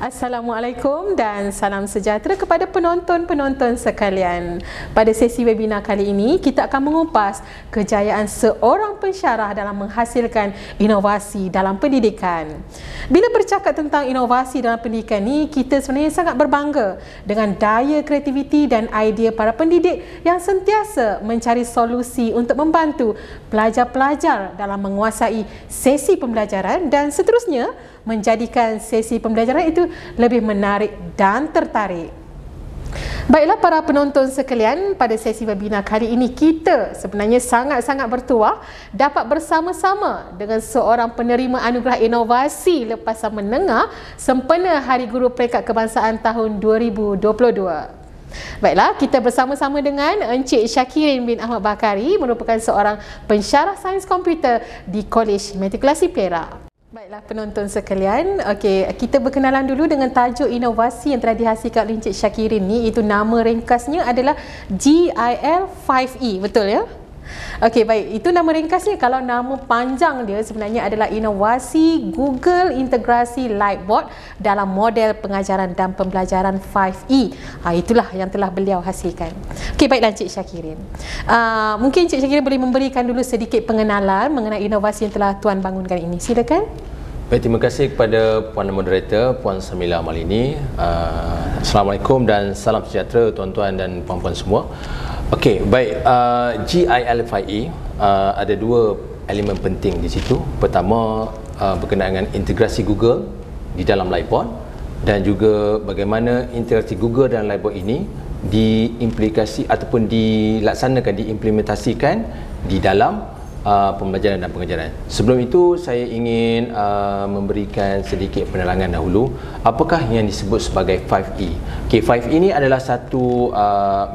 Assalamualaikum dan salam sejahtera kepada penonton-penonton sekalian. Pada sesi webinar kali ini, kita akan mengupas kejayaan seorang pensyarah dalam menghasilkan inovasi dalam pendidikan. Bila bercakap tentang inovasi dalam pendidikan ni, kita sebenarnya sangat berbangga dengan daya kreativiti dan idea para pendidik yang sentiasa mencari solusi untuk membantu pelajar-pelajar dalam menguasai sesi pembelajaran dan seterusnya menjadikan sesi pembelajaran itu lebih menarik dan tertarik. Baiklah para penonton sekalian, pada sesi webinar kali ini kita sebenarnya sangat-sangat bertuah dapat bersama-sama dengan seorang penerima anugerah inovasi lepasan menengah sempena Hari Guru Peringkat Kebangsaan tahun 2022. Baiklah, kita bersama-sama dengan Encik Syakirin bin Ahmad Bakari, merupakan seorang pensyarah sains komputer di Kolej Matrikulasi Perak. Baiklah penonton sekalian, okey, kita berkenalan dulu dengan tajuk inovasi yang telah dihasilkan oleh Encik Syakirin ni, itu nama ringkasnya adalah GIL 5E, betul ya? Okey, baik, itu nama ringkasnya. Kalau nama panjang dia sebenarnya adalah Inovasi Google Integrasi Lightboard dalam Model Pengajaran dan Pembelajaran 5E. Itulah yang telah beliau hasilkan. Okey, baiklah Encik Syakirin. Mungkin Encik Syakirin boleh memberikan dulu sedikit pengenalan mengenai inovasi yang telah tuan bangunkan ini. Silakan. Baik, terima kasih kepada Puan Moderator, Puan Samila Malini. Assalamualaikum dan salam sejahtera tuan-tuan dan puan-puan semua. Okey, baik, GIL 5E ada dua elemen penting di situ. Pertama, berkenaan dengan integrasi Google di dalam Lightboard dan juga bagaimana integrasi Google dalam Lightboard ini diimplikasi ataupun dilaksanakan, diimplementasikan di dalam pembelajaran dan pengajaran. Sebelum itu, saya ingin memberikan sedikit penerangan dahulu apakah yang disebut sebagai 5E. Okay, 5E ini adalah satu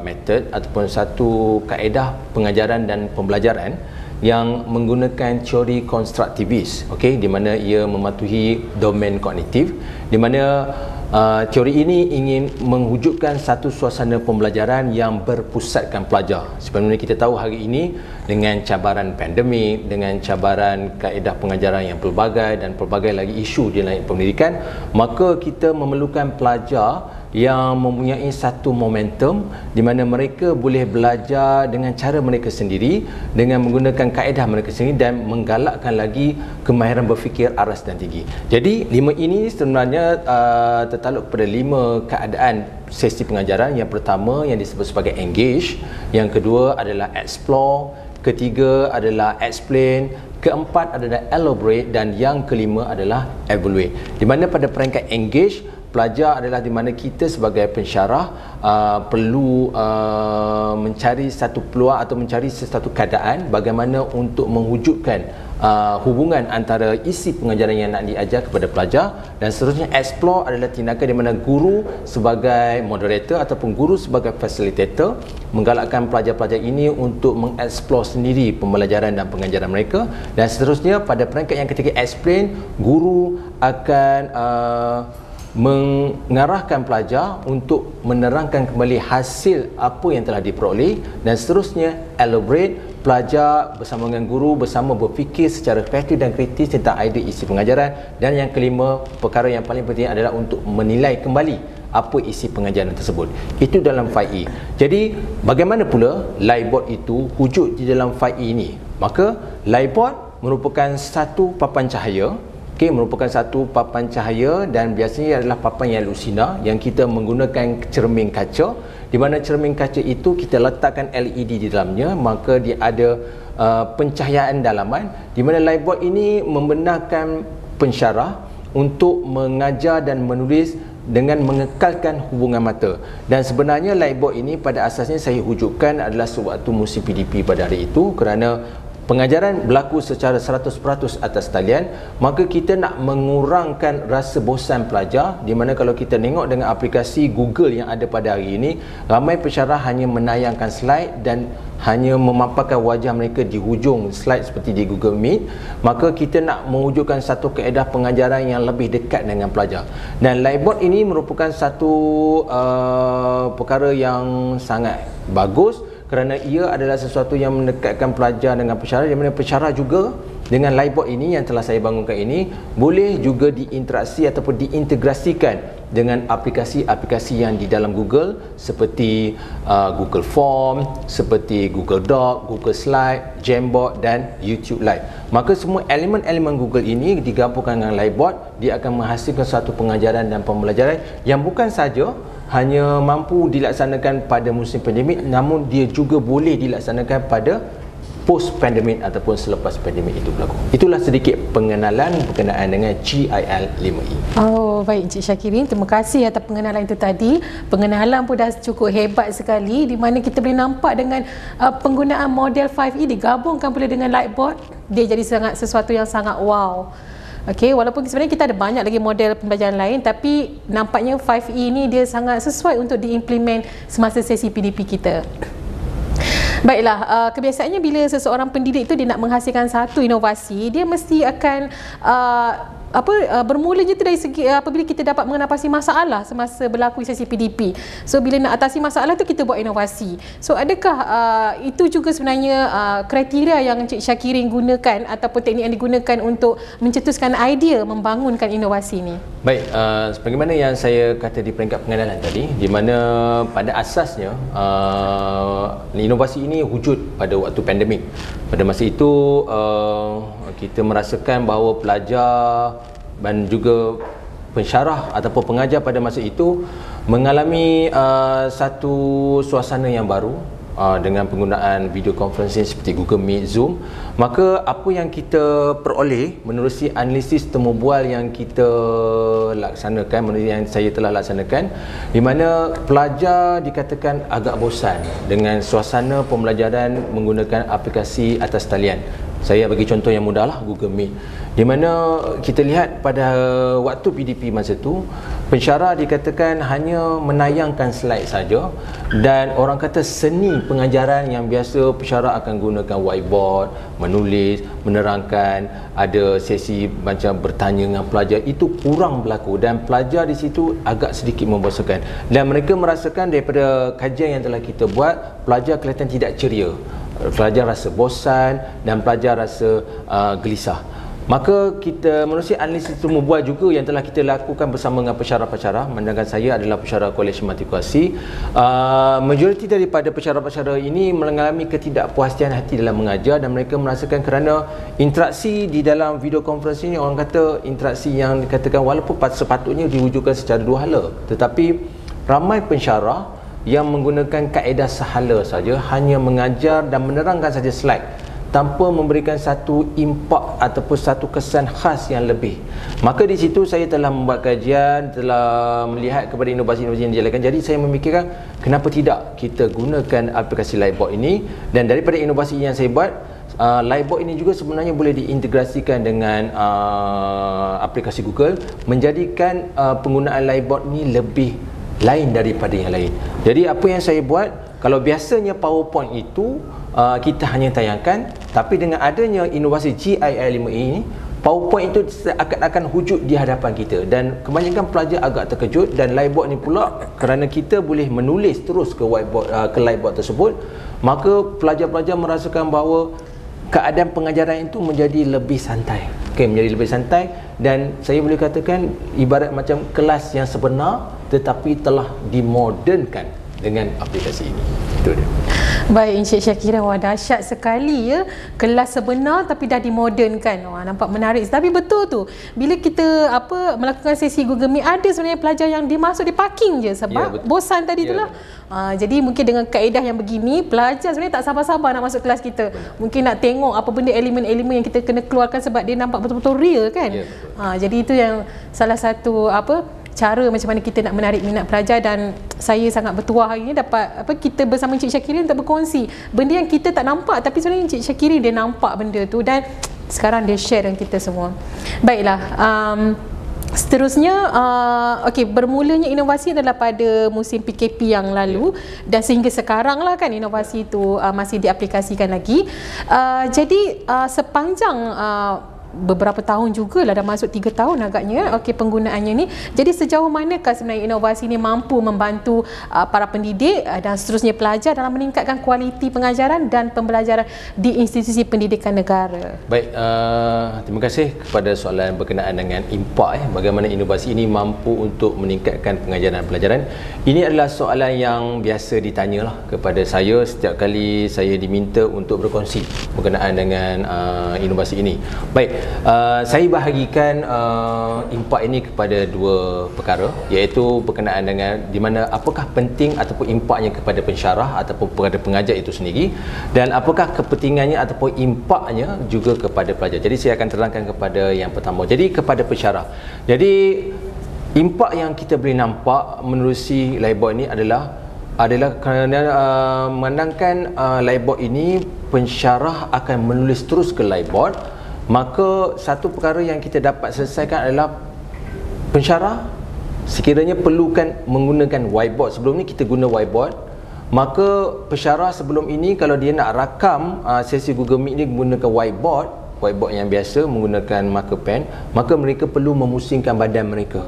method ataupun satu kaedah pengajaran dan pembelajaran yang menggunakan teori konstruktivis, okay, di mana ia mematuhi domain kognitif, di mana teori ini ingin mewujudkan satu suasana pembelajaran yang berpusatkan pelajar. Sebenarnya kita tahu hari ini dengan cabaran pandemik, dengan cabaran kaedah pengajaran yang pelbagai dan pelbagai lagi isu di dalam pendidikan, maka kita memerlukan pelajar yang mempunyai satu momentum di mana mereka boleh belajar dengan cara mereka sendiri, dengan menggunakan kaedah mereka sendiri dan menggalakkan lagi kemahiran berfikir aras dan tinggi. Jadi 5E ini sebenarnya tertakluk kepada 5 keadaan sesi pengajaran. Yang pertama yang disebut sebagai engage, yang kedua adalah explore, ketiga adalah explain, keempat adalah elaborate dan yang kelima adalah evaluate. Di mana pada peringkat engage, pelajar adalah di mana kita sebagai pensyarah perlu mencari satu peluang atau mencari sesuatu keadaan bagaimana untuk mewujudkan hubungan antara isi pengajaran yang nak diajar kepada pelajar. Dan seterusnya explore adalah tindakan di mana guru sebagai moderator ataupun guru sebagai facilitator menggalakkan pelajar-pelajar ini untuk mengeksplor sendiri pembelajaran dan pengajaran mereka. Dan seterusnya pada peringkat yang ketiga explain, guru akan mengarahkan pelajar untuk menerangkan kembali hasil apa yang telah diperoleh. Dan seterusnya elaborate, pelajar bersama dengan guru bersama berfikir secara kreatif dan kritis tentang idea isi pengajaran. Dan yang kelima, perkara yang paling penting adalah untuk menilai kembali apa isi pengajaran tersebut. Itu dalam 5E. Jadi bagaimana pula Lightboard itu wujud di dalam 5E ini? Maka Lightboard merupakan satu papan cahaya. Okay, merupakan satu papan cahaya dan biasanya adalah papan yang lusina yang kita menggunakan cermin kaca, di mana cermin kaca itu kita letakkan LED di dalamnya, maka dia ada pencahayaan dalaman, di mana Lightboard ini membenarkan pensyarah untuk mengajar dan menulis dengan mengekalkan hubungan mata. Dan sebenarnya Lightboard ini pada asasnya saya wujudkan adalah sewaktu musim PDP pada hari itu, kerana pengajaran berlaku secara 100% atas talian, maka kita nak mengurangkan rasa bosan pelajar, di mana kalau kita tengok dengan aplikasi Google yang ada pada hari ini, ramai pensyarah hanya menayangkan slide dan hanya memaparkan wajah mereka di hujung slide seperti di Google Meet. Maka kita nak mewujudkan satu kaedah pengajaran yang lebih dekat dengan pelajar. Dan Lightboard ini merupakan satu perkara yang sangat bagus, kerana ia adalah sesuatu yang mendekatkan pelajar dengan pensyarah, di mana pensyarah juga Dengan Lightboard ini yang telah saya bangunkan ini, boleh juga diinteraksi ataupun diintegrasikan dengan aplikasi-aplikasi yang di dalam Google, seperti Google Form, seperti Google Doc, Google Slide, Jamboard dan YouTube Live. Maka semua elemen-elemen Google ini digabungkan dengan Lightboard, dia akan menghasilkan suatu pengajaran dan pembelajaran yang bukan saja hanya mampu dilaksanakan pada musim pandemik, namun dia juga boleh dilaksanakan pada post pandemik ataupun selepas pandemik itu berlaku. Itulah sedikit pengenalan berkenaan dengan GIL 5E. Oh, baik Encik Syakirin, terima kasih atas pengenalan itu tadi. Pengenalan pun dah cukup hebat sekali, di mana kita boleh nampak dengan penggunaan model 5E digabungkan pula dengan Lightboard, dia jadi sesuatu yang sangat wow. Okey, walaupun sebenarnya kita ada banyak lagi model pembelajaran lain, tapi nampaknya 5E ni dia sangat sesuai untuk diimplement semasa sesi PDP kita. Baiklah, kebiasaannya bila seseorang pendidik itu dia nak menghasilkan satu inovasi, dia mesti akan bermula je tu dari segi apabila kita dapat mengatasi masalah semasa berlaku sesi PDP. So bila nak atasi masalah tu kita buat inovasi. So adakah itu juga sebenarnya kriteria yang Encik Syakirin gunakan ataupun teknik yang digunakan untuk mencetuskan idea membangunkan inovasi ni? Baik, sebagaimana yang saya kata di peringkat pengenalan tadi, di mana pada asasnya inovasi ini wujud pada waktu pandemik. Pada masa itu kita merasakan bahawa pelajar dan juga pensyarah ataupun pengajar pada masa itu mengalami satu suasana yang baru dengan penggunaan video conferencing seperti Google Meet, Zoom. Maka apa yang kita peroleh menerusi analisis temu bual yang kita laksanakan, yang saya telah laksanakan, di mana pelajar dikatakan agak bosan dengan suasana pembelajaran menggunakan aplikasi atas talian. Saya bagi contoh yang mudah lah, Google Meet, di mana kita lihat pada waktu PDP masa tu, pensyarah dikatakan hanya menayangkan slide saja, dan orang kata seni pengajaran yang biasa pensyarah akan gunakan whiteboard, menulis, menerangkan, ada sesi macam bertanya dengan pelajar, itu kurang berlaku dan pelajar di situ agak sedikit membosankan, dan mereka merasakan daripada kajian yang telah kita buat, pelajar kelihatan tidak ceria. Pelajar rasa bosan dan pelajar rasa gelisah. Maka kita menerusi analisis temu bual juga yang telah kita lakukan bersama dengan pensyarah-pensyarah. Mandangan saya adalah pensyarah Kolej Matrikulasi. Majoriti daripada pensyarah-pensyarah ini mengalami ketidakpuasan hati dalam mengajar, dan mereka merasakan kerana interaksi di dalam video conference ini, orang kata interaksi yang dikatakan walaupun sepatutnya diwujudkan secara dua hala, tetapi ramai pensyarah yang menggunakan kaedah sahala saja, hanya mengajar dan menerangkan saja slide tanpa memberikan satu impak ataupun satu kesan khas yang lebih. Maka di situ saya telah membuat kajian, telah melihat kepada inovasi-inovasi yang dijalankan. Jadi saya memikirkan kenapa tidak kita gunakan aplikasi Lightboard ini, dan daripada inovasi yang saya buat, Lightboard ini juga sebenarnya boleh diintegrasikan dengan aplikasi Google, menjadikan penggunaan Lightboard ini lebih lain daripada yang lain. Jadi apa yang saya buat, kalau biasanya PowerPoint itu kita hanya tayangkan, tapi dengan adanya inovasi GIL 5E ini, PowerPoint itu akan wujud di hadapan kita, dan kebanyakan pelajar agak terkejut. Dan Lightboard ni pula, kerana kita boleh menulis terus ke whiteboard, ke Lightboard tersebut, maka pelajar-pelajar merasakan bahawa keadaan pengajaran itu menjadi lebih santai. Okay, menjadi lebih santai, dan saya boleh katakan ibarat macam kelas yang sebenar tetapi telah dimodernkan dengan aplikasi ini. Itu dia. Baik Encik Syakirin, wah dahsyat sekali ya, kelas sebenar tapi dah dimodernkan. Wah, nampak menarik. Tapi betul tu, bila kita melakukan sesi Google Meet, ada sebenarnya pelajar yang dimasuk di parking je sebab bosan tadi itulah. Jadi mungkin dengan kaedah yang begini, pelajar sebenarnya tak sabar-sabar nak masuk kelas kita. Mungkin nak tengok apa benda elemen-elemen yang kita kena keluarkan sebab dia nampak betul-betul real kan. Jadi itu yang salah satu cara macam mana kita nak menarik minat pelajar, dan saya sangat bertuah hari ini dapat kita bersama Encik Syakirin untuk berkongsi benda yang kita tak nampak, tapi sebenarnya Encik Syakirin dia nampak benda tu dan sekarang dia share dengan kita semua. Baiklah, seterusnya, bermulanya inovasi adalah pada musim PKP yang lalu, dan sehingga sekarang lah kan inovasi itu masih diaplikasikan lagi. Jadi sepanjang beberapa tahun jugalah, dah masuk 3 tahun agaknya penggunaannya ni. Jadi sejauh manakah sebenarnya inovasi ni mampu membantu para pendidik dan seterusnya pelajar dalam meningkatkan kualiti pengajaran dan pembelajaran di institusi pendidikan negara? Baik, terima kasih kepada soalan berkenaan dengan impak bagaimana inovasi ini mampu untuk meningkatkan pengajaran dan pelajaran. Ini adalah soalan yang biasa ditanyalah kepada saya setiap kali saya diminta untuk berkongsi berkenaan dengan inovasi ini. Baik, saya bahagikan impak ini kepada dua perkara, iaitu berkenaan dengan di mana apakah penting ataupun impaknya kepada pensyarah ataupun kepada pengajar itu sendiri, dan apakah kepentingannya ataupun impaknya juga kepada pelajar. Jadi saya akan terangkan kepada yang pertama, jadi kepada pensyarah. Jadi impak yang kita boleh nampak menerusi Lightboard ini adalah kerana memandangkan Lightboard ini pensyarah akan menulis terus ke Lightboard, maka satu perkara yang kita dapat selesaikan adalah pensyarah sekiranya perlukan menggunakan whiteboard. Sebelum ni kita guna whiteboard, maka pensyarah sebelum ini kalau dia nak rakam sesi Google Meet ni menggunakan whiteboard yang biasa menggunakan marker pen, maka mereka perlu memusingkan badan mereka.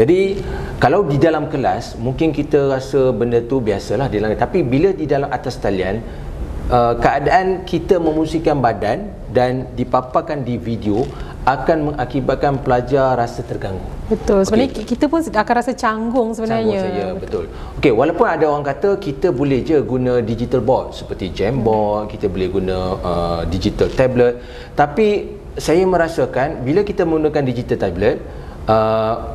Jadi kalau di dalam kelas mungkin kita rasa benda tu biasalah di dalam, tapi bila di dalam atas talian, keadaan kita memusingkan badan dan dipaparkan di video akan mengakibatkan pelajar rasa terganggu. Betul. Sebenarnya kita pun akan rasa canggung sebenarnya. Canggung saja, betul. Okey, walaupun ada orang kata kita boleh je guna digital board seperti Jamboard, kita boleh guna digital tablet, tapi saya merasakan bila kita menggunakan digital tablet,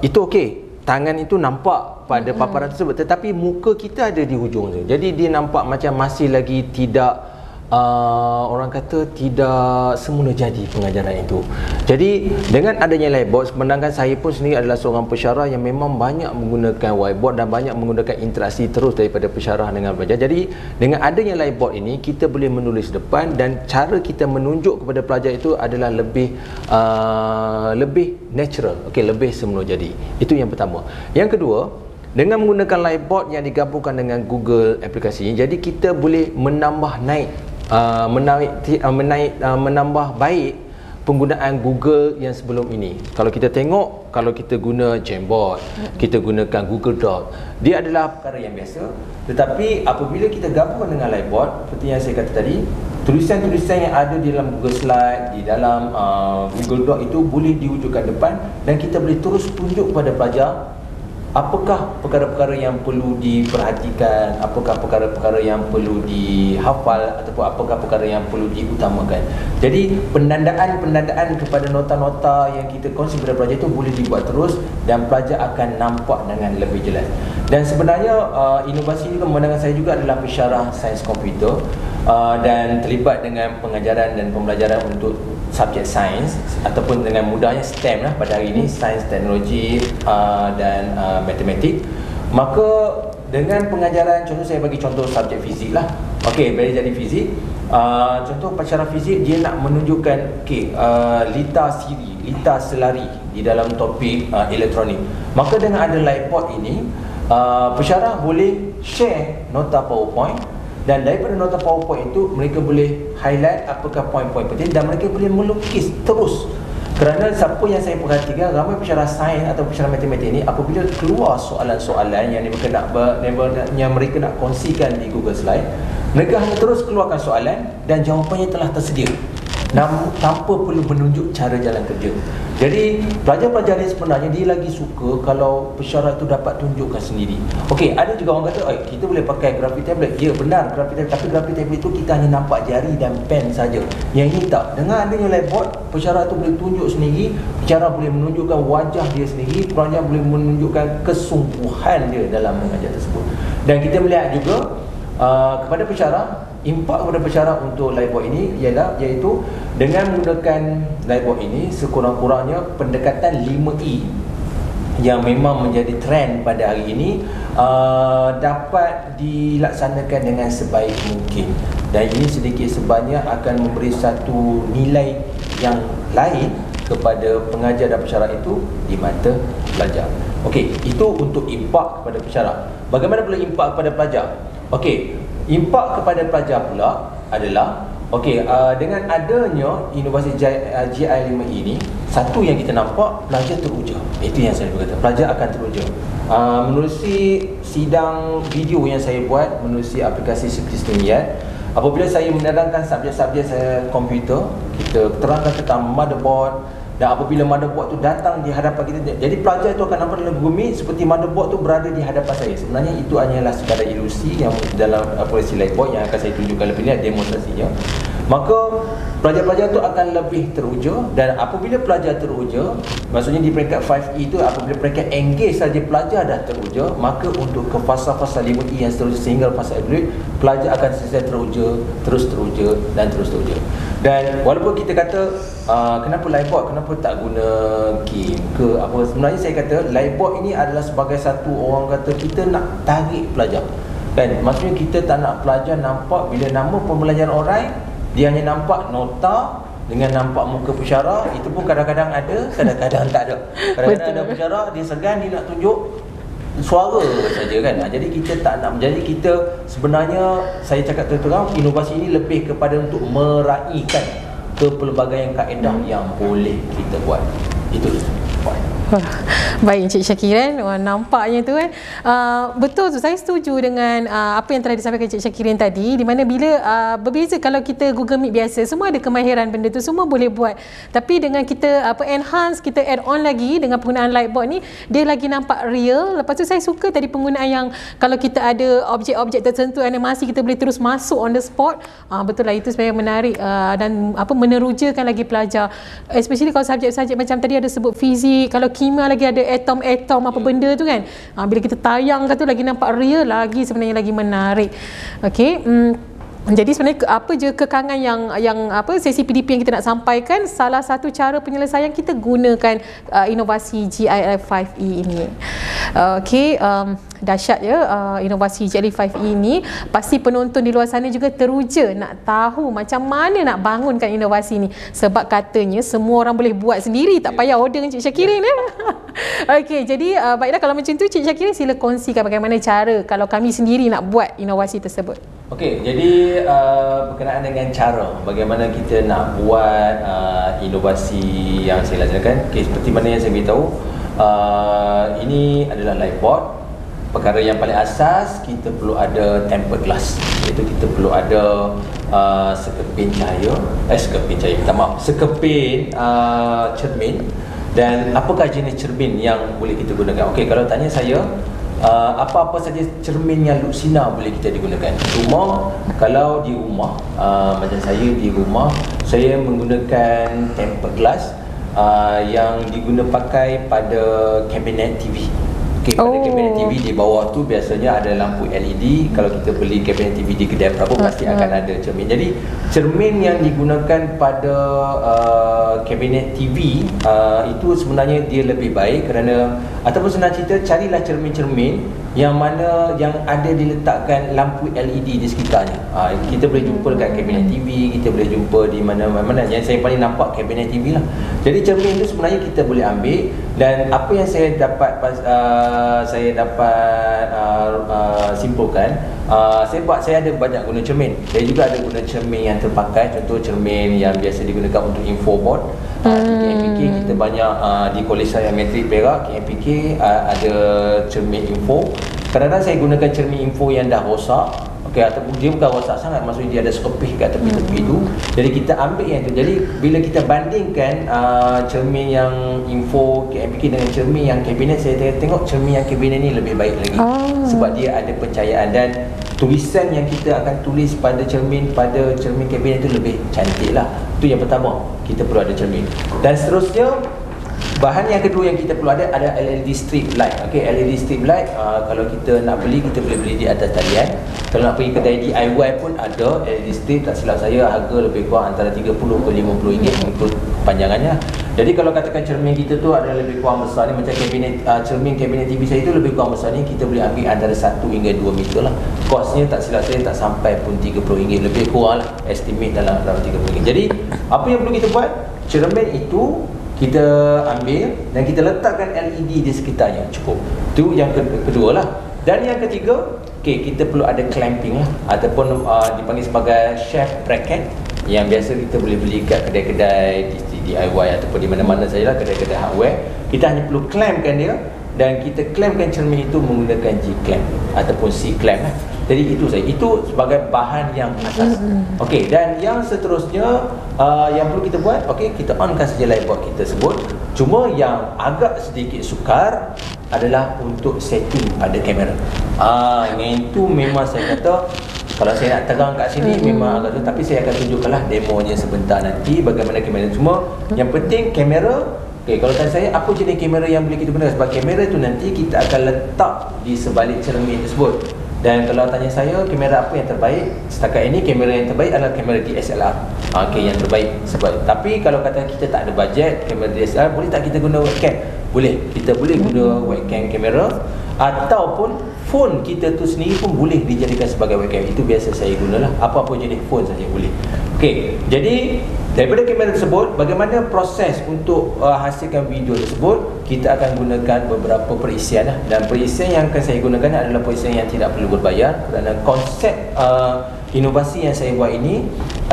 itu okey, tangan itu nampak pada paparan tersebut, tetapi muka kita ada di hujung tu. Jadi dia nampak macam masih lagi tidak orang kata tidak semula jadi pengajaran itu. Jadi dengan adanya Lightboard, sebenarnya saya pun sendiri adalah seorang pensyarah yang memang banyak menggunakan whiteboard dan banyak menggunakan interaksi terus daripada pensyarah dengan pelajar. Jadi dengan adanya Lightboard ini kita boleh menulis depan, dan cara kita menunjuk kepada pelajar itu adalah lebih natural, lebih semula jadi. Itu yang pertama. Yang kedua, dengan menggunakan Lightboard yang digabungkan dengan Google aplikasi ini, jadi kita boleh menambah baik penggunaan Google yang sebelum ini. Kalau kita tengok, kalau kita guna Jamboard, kita gunakan Google Doc, dia adalah perkara yang biasa, tetapi apabila kita gabungkan dengan Lightboard seperti yang saya kata tadi, tulisan-tulisan yang ada di dalam Google Slide, di dalam Google Doc itu boleh diwujudkan depan, dan kita boleh terus tunjuk kepada pelajar apakah perkara-perkara yang perlu diperhatikan, apakah perkara-perkara yang perlu dihafal, ataupun apakah perkara yang perlu diutamakan. Jadi penandaan-penandaan kepada nota-nota yang kita kongsi kepada pelajar itu boleh dibuat terus, dan pelajar akan nampak dengan lebih jelas. Dan sebenarnya inovasi ini pemandangan saya juga adalah pensyarah sains komputer dan terlibat dengan pengajaran dan pembelajaran untuk subjek sains, ataupun dengan mudahnya STEM lah pada hari ini, sains, teknologi dan matematik. Maka dengan pengajaran, contoh saya bagi contoh subjek fizik lah. Bila jadi fizik, contoh pensyarah fizik dia nak menunjukkan lita selari di dalam topik elektronik. Maka dengan ada Lightboard ini, pensyarah boleh share nota PowerPoint, dan daripada nota PowerPoint itu mereka boleh highlight apakah poin-poin penting, dan mereka boleh melukis terus. Kerana siapa yang saya perhatikan, ramai pensyarah sains atau pensyarah matematik ini apabila keluar soalan-soalan yang mereka nak kongsikan di Google Slide, mereka hanya terus keluarkan soalan dan jawapannya telah tersedia, namun tanpa perlu menunjuk cara jalan kerja. Jadi pelajar-pelajar ni sebenarnya dia lagi suka kalau pensyarah tu dapat tunjukkan sendiri. Ada juga orang kata kita boleh pakai grafik tablet. Ya, benar grafik tablet, tapi grafik tablet tu kita hanya nampak jari dan pen saja. Yang ini tak, dengan adanya Lightboard, pensyarah tu boleh tunjuk sendiri, pensyarah boleh menunjukkan wajah dia sendiri, pelajar boleh menunjukkan kesungguhan dia dalam mengajar tersebut. Dan kita melihat juga kepada pensyarah, impak kepada pensyarah untuk Lightboard ini iaitu dengan menggunakan Lightboard ini, sekurang-kurangnya pendekatan 5E yang memang menjadi trend pada hari ini dapat dilaksanakan dengan sebaik mungkin, dan ini sedikit sebanyak akan memberi satu nilai yang lain kepada pengajar dan pensyarah itu di mata pelajar. Itu untuk impak kepada pensyarah. Bagaimana pula impak kepada pelajar? Impak kepada pelajar pula adalah Okey, dengan adanya inovasi GIL 5E ini, satu yang kita nampak, pelajar teruja. Itu yang saya berkata, pelajar akan teruja. Menerusi sidang video yang saya buat, menerusi aplikasi sekretariat, apabila saya menerangkan subjek-subjek saya komputer, kita terangkan tentang motherboard, dan apabila motherboard tu datang di hadapan kita, jadi pelajar itu akan nampak dalam bumi seperti motherboard tu berada di hadapan saya. Sebenarnya itu hanyalah sekadar ilusi yang dalam polisi Lightboard yang akan saya tunjukkan lebih ni demonstrasinya. Maka pelajar-pelajar itu akan lebih teruja, dan apabila pelajar teruja, maksudnya di peringkat 5E itu, apabila peringkat engage saja pelajar dah teruja, maka untuk ke fasa-fasa 5E yang seterusnya sehingga fasa evaluate, pelajar akan selesai teruja, terus teruja dan terus teruja. Dan walaupun kita kata kenapa Lightboard, kenapa tak guna game ke apa, sebenarnya saya kata Lightboard ini adalah sebagai satu, orang kata kita nak tarik pelajar, kan? Maksudnya kita tak nak pelajar nampak bila nama pembelajaran orang, dia hanya nampak nota dengan nampak muka pensyarah. Itu pun kadang-kadang ada, kadang-kadang tak ada. Kadang-kadang ada pensyarah, dia segan, dia nak tunjuk suara saja, kan. Jadi kita tak nak, jadi kita sebenarnya, saya cakap terang, inovasi ini lebih kepada untuk meraihkan kepelbagaian kaedah yang boleh kita buat. Itu point. Baik Encik Syakirin, nampaknya tu kan betul tu, saya setuju dengan apa yang telah disampaikan Encik Syakirin tadi, di mana bila berbeza kalau kita Google Meet biasa, semua ada kemahiran benda tu, semua boleh buat, tapi dengan kita apa enhance, kita add on lagi dengan penggunaan Lightboard ni, dia lagi nampak real. Lepas tu saya suka tadi penggunaan yang kalau kita ada objek-objek tertentu, animasi, kita boleh terus masuk on the spot. Betul lah, itu sebenarnya menarik dan apa menerujakan lagi pelajar, especially kalau subjek-subjek macam tadi ada sebut fizik, kalau kimia lagi ada atom-atom apa benda tu kan, bila kita tayangkan tu lagi nampak real lagi, sebenarnya lagi menarik. Okey, jadi sebenarnya apa je kekangan yang apa sesi PDP yang kita nak sampaikan, salah satu cara penyelesaian kita gunakan inovasi GIL 5E ini. Okey, dahsyat ya inovasi GIL 5E ini. Pasti penonton di luar sana juga teruja nak tahu macam mana nak bangunkan inovasi ni, sebab katanya semua orang boleh buat sendiri, tak payah order dengan Cik Syakirin ya. Okey, jadi baiklah kalau macam tu Cik Syakirin sila kongsikan bagaimana cara kalau kami sendiri nak buat inovasi tersebut. Okey, jadi berkenaan dengan cara bagaimana kita nak buat inovasi yang saya laksanakan. Okey, seperti mana yang saya beritahu, ini adalah Lightboard. Perkara yang paling asas, kita perlu ada tempered glass, iaitu kita perlu ada sekeping cahaya, sekeping cermin. Dan apakah jenis cermin yang boleh kita gunakan? Okey, kalau tanya saya, apa-apa saja cermin yang luksina boleh kita digunakan. Cuma kalau di rumah, macam saya di rumah, saya menggunakan tempered glass yang diguna pakai pada kabinet TV. Okay, pada kabinet TV di bawah tu biasanya ada lampu LED. Kalau kita beli kabinet TV di kedai berapa, pasti akan ada cermin. Jadi cermin yang digunakan pada kabinet TV itu sebenarnya dia lebih baik, kerana ataupun senang cerita, carilah cermin-cermin yang mana yang ada diletakkan lampu LED di sekitarnya. Kita boleh jumpa dekat kabinet TV, kita boleh jumpa di mana-mana. Yang saya paling nampak kabinet TV lah. Jadi cermin itu sebenarnya kita boleh ambil. Dan apa yang saya dapat simpulkan, saya ada banyak guna cermin. Saya juga ada guna cermin yang terpakai, contoh cermin yang biasa digunakan untuk infoboard. Di KMPK kita banyak, di Kolej Matrikulasi Perak KMPK ada cermin info. Kadang-kadang saya gunakan cermin info yang dah rosak. Okey, ataupun dia bukan rosak sangat, maksudnya dia ada sekepih kat tepi-tepi tu. Jadi kita ambil yang tu. Jadi bila kita bandingkan cermin yang info KMPK dengan cermin yang kabinet, saya tengok cermin yang kabinet ni lebih baik lagi. Sebab dia ada pencahayaan, dan tulisan yang kita akan tulis pada cermin kabinet tu lebih cantik lah. Itu yang pertama, kita perlu ada cermin. Dan seterusnya, bahan yang kedua yang kita perlu ada adalah LED strip light. Okey, LED strip light, kalau kita nak beli, kita boleh beli di atas talian. Kalau nak pergi kedai DIY pun ada LED strip, tak silap saya harga lebih kurang antara RM30 ke RM50 mengikut panjangannya. Jadi kalau katakan cermin kita tu adalah lebih kurang besar ni, macam kabinet cermin kabinet TV saya tu lebih kurang besar ni, kita boleh ambil antara 1 hingga 2 meter lah. Kosnya tak silap saya tak sampai pun RM30, lebih kurang lah estimate dalam RM30. Jadi apa yang perlu kita buat? Cermin itu kita ambil dan kita letakkan LED di sekitarnya, cukup. Itu yang kedua lah. Dan yang ketiga, okay, kita perlu ada clamping lah, ataupun dipanggil sebagai chef bracket. yang biasa kita boleh beli kat kedai-kedai DIY ataupun di mana-mana sajalah, kedai-kedai hardware. Kita hanya perlu clampkan dia dan kita clampkan cermin itu menggunakan G-clamp ataupun C-clamp lah. Jadi itu saya, itu sebagai bahan yang asas. Okey, dan yang seterusnya yang perlu kita buat, okey, kita onkan saja lightboard kita sebut. Cuma yang agak sedikit sukar adalah untuk setting pada kamera. Yang itu memang saya kata, kalau saya nak terang kat sini memang agak tu, tapi saya akan tunjukkanlah demonya sebentar nanti bagaimana kamera semua. Yang penting kamera. Okey, kalau tanya saya apa jenis kamera yang boleh kita guna, sebab kamera tu nanti kita akan letak di sebalik cermin tersebut. Dan kalau tanya saya kamera apa yang terbaik, setakat ini kamera yang terbaik adalah kamera DSLR. Okey, yang terbaik sebab. Tapi kalau kata kita tak ada bajet kamera DSLR, boleh tak kita guna webcam? Boleh. Kita boleh guna webcam kamera ataupun phone kita tu sendiri pun boleh dijadikan sebagai webcam. Itu biasa saya gunalah, apa-apa jenis phone saja boleh. Okey, jadi daripada kamera tersebut, bagaimana proses untuk hasilkan video tersebut? Kita akan gunakan beberapa perisian lah. Dan perisian yang akan saya gunakan adalah perisian yang tidak perlu berbayar. Kerana konsep inovasi yang saya buat ini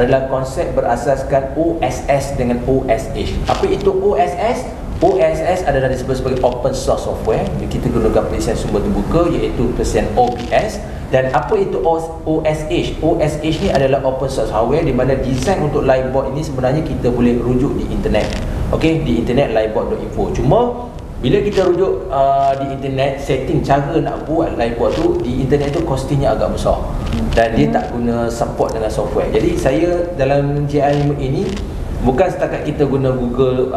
adalah konsep berasaskan OSS dengan OSH. Apa itu OSS? OSS adalah disebut sebagai open source software. Kita gunakan perisian sumber terbuka, iaitu perisian OBS. Dan apa itu OSH? OSH ni adalah open source hardware, di mana design untuk Lightboard ini sebenarnya kita boleh rujuk di internet. Okey, di internet lightboard.info. Cuma bila kita rujuk di internet, setting cara nak buat lightboard tu di internet tu costingnya agak besar. Dan dia tak guna support dengan software. Jadi saya dalam GIL ini bukan setakat kita guna Google,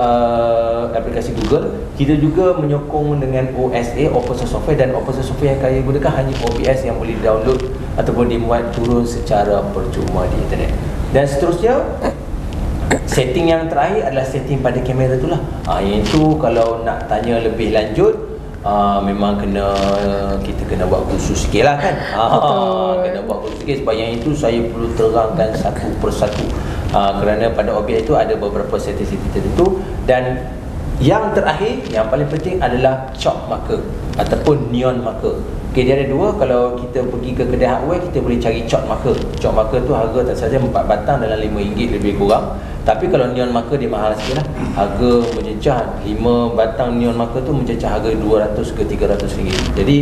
aplikasi Google, kita juga menyokong dengan OSA, open source software. Dan open source software yang kami gunakan hanya OBS yang boleh download ataupun dimuat turun secara percuma di internet. Dan seterusnya, setting yang terakhir adalah setting pada kamera tu lah. Iaitu kalau nak tanya lebih lanjut, memang kena, kita kena buat khusus sikit lah kan. Kena buat khusus sikit sebab yang itu saya perlu terangkan satu persatu. Kerana pada OBS itu ada beberapa setting-setting tertentu. Dan yang terakhir, yang paling penting adalah chalk marker ataupun neon marker. Okay, dia ada dua. Kalau kita pergi ke kedai hardware, kita boleh cari chalk marker. Chalk marker tu harga tak saja 4 batang dalam RM5 lebih kurang. Tapi kalau neon marker dia mahal sikit lah. Harga mencecah 5 batang neon marker tu mencecah harga RM200 ke RM300. Jadi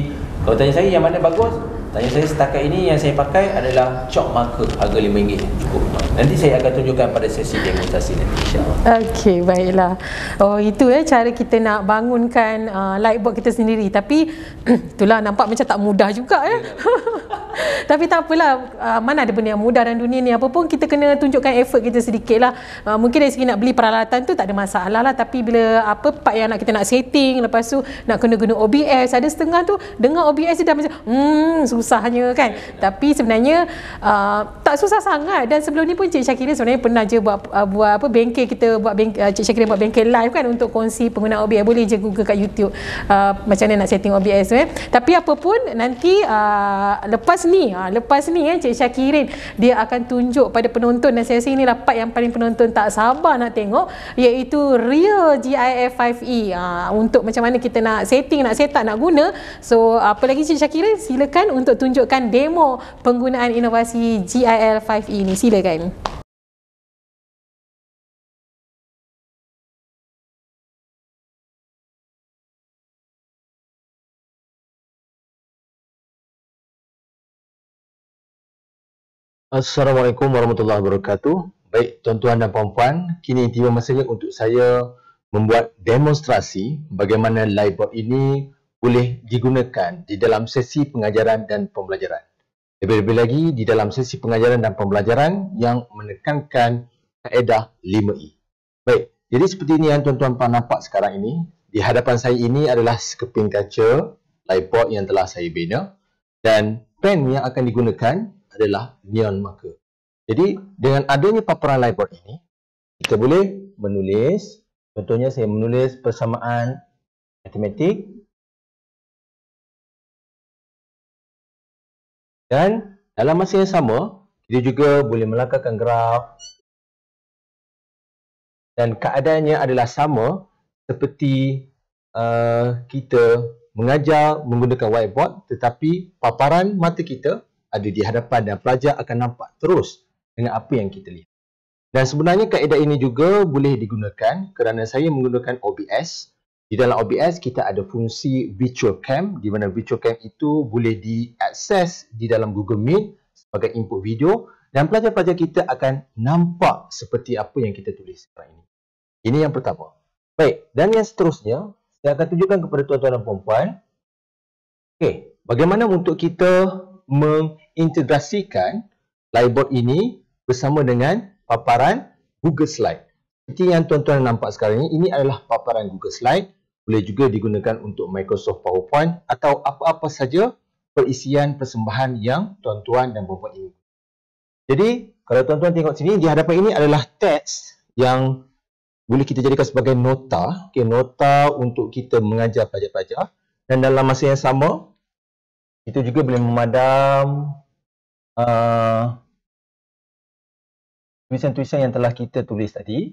kalau tanya saya yang mana bagus, tanya saya setakat ini yang saya pakai adalah chalk marker harga RM5. Cukup. Nanti saya akan tunjukkan pada sesi demonstrasi nanti, insyaAllah. Okey, baiklah. Oh, itu cara kita nak bangunkan lightboard kita sendiri. Tapi itulah, nampak macam tak mudah juga ya. Tapi tak apalah, mana ada benda yang mudah dalam dunia ni. Apa pun kita kena tunjukkan effort kita sedikit lah. Mungkin dari segi nak beli peralatan tu tak ada masalah lah. Tapi bila apa part yang kita nak setting, lepas tu nak kena guna OBS, ada setengah tu dengar OBS dah macam susahnya kan. Tapi sebenarnya tak susah sangat. Dan sebelum ni pun Cik Syakirin sebenarnya pernah je buat apa, bengkel kita buat Cik Syakirin buat bengkel live kan, untuk kongsi penggunaan OBS. Boleh je Google kat YouTube macam mana nak setting OBS tu. Tapi apa pun nanti lepas ni Cik Syakirin dia akan tunjuk pada penonton, dan saya rasa inilah part yang paling penonton tak sabar nak tengok, iaitu real GIL 5E untuk macam mana kita nak setting, nak setup, nak guna. So apa lagi Cik Syakirin, silakan untuk tunjukkan demo penggunaan inovasi GIL 5E ni, silakan. Assalamualaikum warahmatullahi wabarakatuh. Baik tuan-tuan dan puan-puan, kini tiba masanya untuk saya membuat demonstrasi bagaimana Lightboard ini boleh digunakan di dalam sesi pengajaran dan pembelajaran. Lebih-lebih lagi di dalam sesi pengajaran dan pembelajaran yang menekankan kaedah 5E. Baik, jadi seperti ini yang tuan-tuan nampak sekarang ini. Di hadapan saya ini adalah sekeping kaca Lightboard yang telah saya bina, dan pen yang akan digunakan adalah neon marker. Jadi dengan adanya paparan Lightboard ini, kita boleh menulis. Contohnya saya menulis persamaan matematik dan dalam masa yang sama dia juga boleh melangkarkan graf, dan keadaannya adalah sama seperti kita mengajar menggunakan whiteboard, tetapi paparan mata kita ada di hadapan dan pelajar akan nampak terus dengan apa yang kita lihat. Dan sebenarnya kaedah ini juga boleh digunakan kerana saya menggunakan OBS. Di dalam OBS kita ada fungsi virtual cam, di mana virtual cam itu boleh diakses di dalam Google Meet sebagai input video, dan pelajar-pelajar kita akan nampak seperti apa yang kita tulis sekarang ini. Ini yang pertama. Baik, dan yang seterusnya saya akan tunjukkan kepada tuan-tuan dan puan-puan. Okey, bagaimana untuk kita mengintegrasikan Lightboard ini bersama dengan paparan Google Slide. Seperti yang tuan-tuan nampak sekarang ini adalah paparan Google Slide. Boleh juga digunakan untuk Microsoft PowerPoint atau apa-apa saja perisian persembahan yang tuan-tuan dan puan-puan ini. Jadi, kalau tuan-tuan tengok sini, di hadapan ini adalah teks yang boleh kita jadikan sebagai nota. Okay, nota untuk kita mengajar pelajar-pelajar. Dan dalam masa yang sama, kita juga boleh memadam tulisan-tulisan yang telah kita tulis tadi.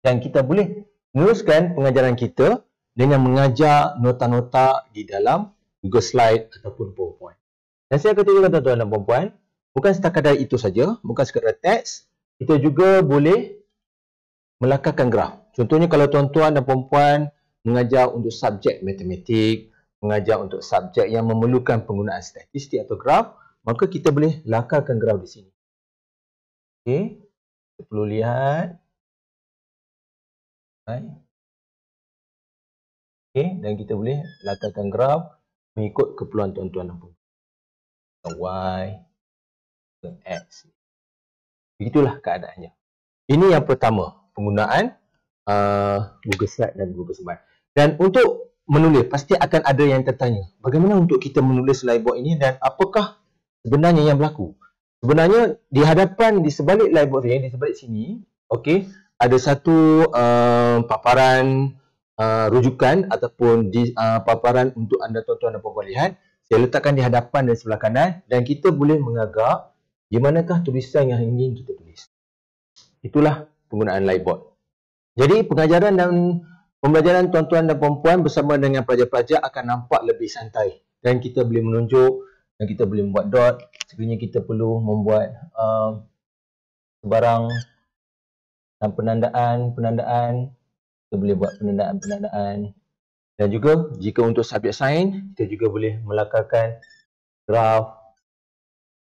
Dan kita boleh meneruskan pengajaran kita dengan mengajar nota-nota di dalam Google Slide ataupun PowerPoint. Dan saya akan tunjukkan tuan-tuan dan puan-puan, bukan sekadar itu saja, bukan sekadar teks, kita juga boleh melakarkan graf. Contohnya kalau tuan-tuan dan puan-puan mengajar untuk subjek matematik, mengajar untuk subjek yang memerlukan penggunaan statistik atau graf, maka kita boleh lakarkan graf di sini. Okey, kita perlu lihat. Okey, dan kita boleh letakkan graf mengikut keperluan tuan-tuan dan puan-puan. Y dan X. Begitulah keadaannya. Ini yang pertama, penggunaan Google Slide dan Google Sembar. Dan untuk menulis, pasti akan ada yang tertanya, bagaimana untuk kita menulis Lightboard ini dan apakah sebenarnya yang berlaku? Sebenarnya di hadapan, di sebalik Lightboard ini, di sebalik sini, okey, ada satu paparan rujukan ataupun paparan untuk anda tuan-tuan dan puan-puan lihat. Saya letakkan di hadapan dan sebelah kanan dan kita boleh mengagak di manakah tulisan yang ingin kita tulis. Itulah penggunaan Lightboard. Jadi pengajaran dan pembelajaran tuan-tuan dan puan-puan bersama dengan pelajar-pelajar akan nampak lebih santai dan kita boleh menunjuk dan kita boleh membuat dot. Sekiranya kita perlu membuat sebarang dan penandaan, kita boleh buat penandaan. Dan juga jika untuk subjek sains, kita juga boleh melakarkan graf.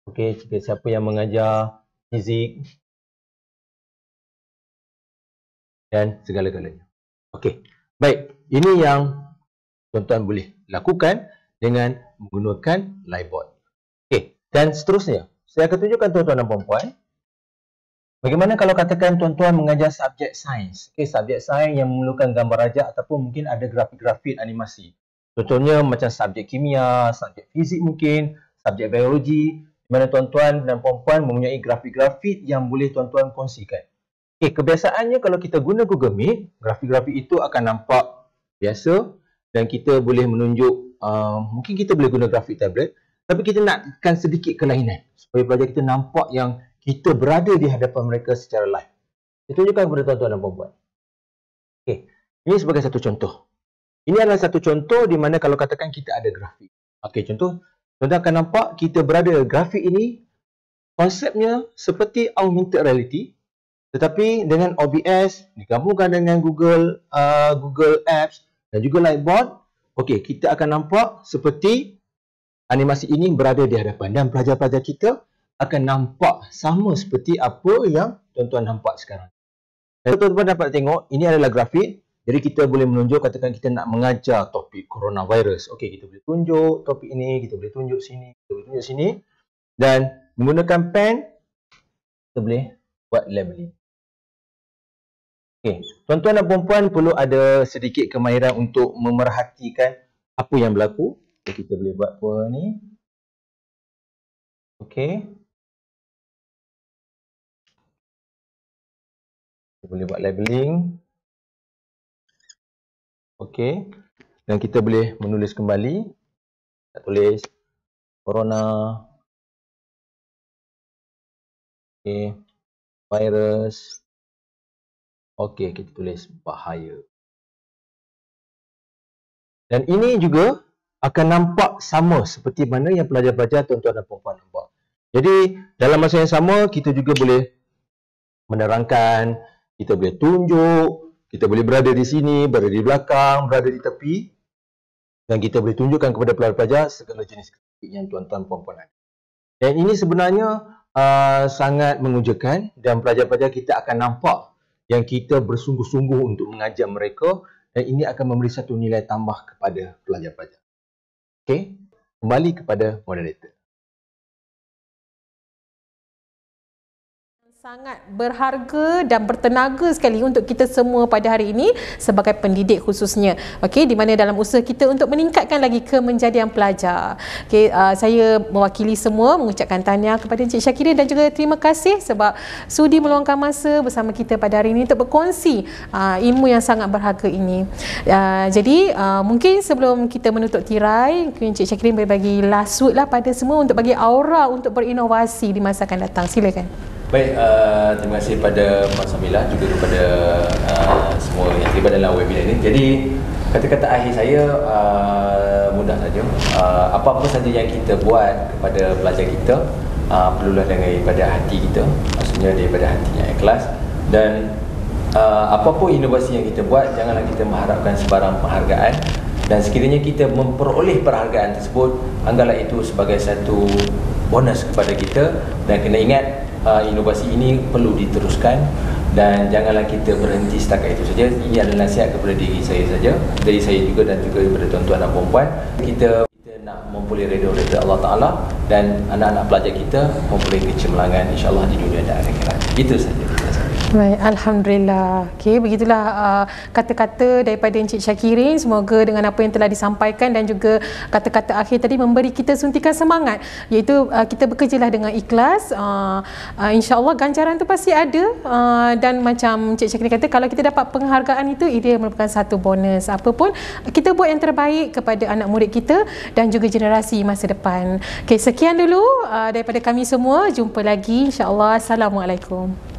Okey, jika siapa yang mengajar fizik dan segala-galanya. Okey, baik. Ini yang tuan-tuan boleh lakukan dengan menggunakan Lightboard. Okey, dan seterusnya, saya akan tunjukkan tuan-tuan dan puan-puan. Bagaimana kalau katakan tuan-tuan mengajar subjek sains? Okey, subjek sains yang memerlukan gambar rajah ataupun mungkin ada grafik-grafik animasi. Contohnya macam subjek kimia, subjek fizik mungkin, subjek biologi, di mana tuan-tuan dan puan-puan mempunyai grafik-grafik yang boleh tuan-tuan kongsikan. Okey, kebiasaannya kalau kita guna Google Meet, grafik-grafik itu akan nampak biasa dan kita boleh menunjuk, mungkin kita boleh guna grafik tablet, tapi kita nakkan sedikit kelainan supaya pelajar kita nampak yang kita berada di hadapan mereka secara live. Saya tunjukkan kepada tuan-tuan dan puan-puan. Okey, ini sebagai satu contoh. Ini adalah satu contoh di mana kalau katakan kita ada grafik. Okey, contoh, tuan-tuan akan nampak kita berada grafik ini konsepnya seperti augmented reality, tetapi dengan OBS digabungkan dengan Google Google Apps dan juga Lightboard. Okey, kita akan nampak seperti animasi ini berada di hadapan dan pelajar-pelajar kita akan nampak sama seperti apa yang tuan-tuan nampak sekarang. Dan tuan-tuan dapat tengok, ini adalah grafik. Jadi kita boleh menunjuk, katakan kita nak mengajar topik coronavirus. Okey, kita boleh tunjuk topik ini, kita boleh tunjuk sini, kita boleh tunjuk sini. Dan menggunakan pen, kita boleh buat labeling. Okey, tuan-tuan dan puan-puan perlu ada sedikit kemahiran untuk memerhatikan apa yang berlaku. Jadi kita boleh buat apa ni. Okey. Boleh buat labeling. Okey. Dan kita boleh menulis kembali. Kita tulis corona. Okey. Virus. Okey, kita tulis bahaya. Dan ini juga akan nampak sama seperti mana yang pelajar-pelajar tuan-tuan dan puan-puan nampak. Jadi dalam masa yang sama kita juga boleh menerangkan, kita boleh tunjuk, kita boleh berada di sini, berada di belakang, berada di tepi, dan kita boleh tunjukkan kepada pelajar-pelajar segala jenis kritik yang tuan-tuan puan-puan ada. Dan ini sebenarnya sangat mengujakan, dan pelajar-pelajar kita akan nampak yang kita bersungguh-sungguh untuk mengajar mereka, dan ini akan memberi satu nilai tambah kepada pelajar-pelajar. Okey, kembali kepada moderator. Sangat berharga dan bertenaga sekali untuk kita semua pada hari ini sebagai pendidik khususnya. Okey, di mana dalam usaha kita untuk meningkatkan lagi kemenjadian pelajar. Okey, saya mewakili semua mengucapkan tahniah kepada Encik Syakirin dan juga terima kasih sebab sudi meluangkan masa bersama kita pada hari ini untuk berkongsi ilmu yang sangat berharga ini. Jadi mungkin sebelum kita menutup tirai, Encik Syakirin boleh bagi lasutlah pada semua untuk bagi aura untuk berinovasi di masa akan datang. Silakan. Baik, terima kasih kepada Mas Samila juga kepada semua yang terlibat dalam webinar ini. Jadi kata-kata akhir saya mudah saja. Apa-apa saja yang kita buat kepada pelajar kita perlulah daripada hati kita, maksudnya daripada hati yang ikhlas, dan apa-apa inovasi yang kita buat janganlah kita mengharapkan sebarang penghargaan, dan sekiranya kita memperoleh perhargaan tersebut anggaplah itu sebagai satu bonus kepada kita, dan kena ingat inovasi ini perlu diteruskan dan janganlah kita berhenti setakat itu saja. Ini adalah nasihat kepada diri saya saja, dari saya juga dan juga kepada tuan-tuan dan puan-puan. Kita nak memperoleh redha Allah Ta'ala dan anak-anak pelajar kita memperoleh kecemerlangan insyaAllah di dunia dan akhirat. Itu saja. Baik, alhamdulillah. Okey, begitulah kata-kata daripada Encik Syakirin. Semoga dengan apa yang telah disampaikan dan juga kata-kata akhir tadi memberi kita suntikan semangat, iaitu kita bekerjalah dengan ikhlas. InsyaAllah ganjaran tu pasti ada, dan macam Encik Syakirin kata, kalau kita dapat penghargaan itu, ia merupakan satu bonus. Apa pun, kita buat yang terbaik kepada anak murid kita dan juga generasi masa depan. Okey, sekian dulu daripada kami semua. Jumpa lagi insyaAllah. Assalamualaikum.